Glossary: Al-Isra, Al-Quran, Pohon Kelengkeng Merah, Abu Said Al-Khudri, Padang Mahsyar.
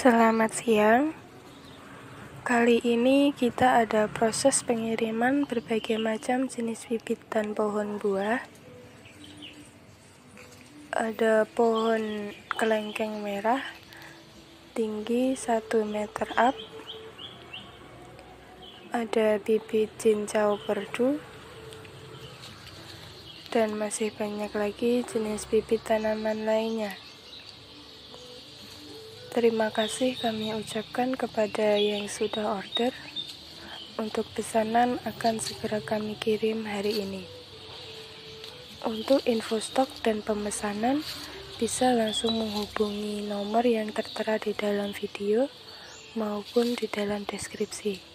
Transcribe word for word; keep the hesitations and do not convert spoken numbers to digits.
Selamat siang. Kali ini kita ada proses pengiriman berbagai macam jenis bibit dan pohon buah. Ada pohon kelengkeng merah tinggi satu meter up. Ada bibit cincau perdu. Dan masih banyak lagi jenis bibit tanaman lainnya. Terima kasih kami ucapkan kepada yang sudah order. Untuk pesanan akan segera kami kirim hari ini. Untuk info stok dan pemesanan bisa langsung menghubungi nomor yang tertera di dalam video maupun di dalam deskripsi.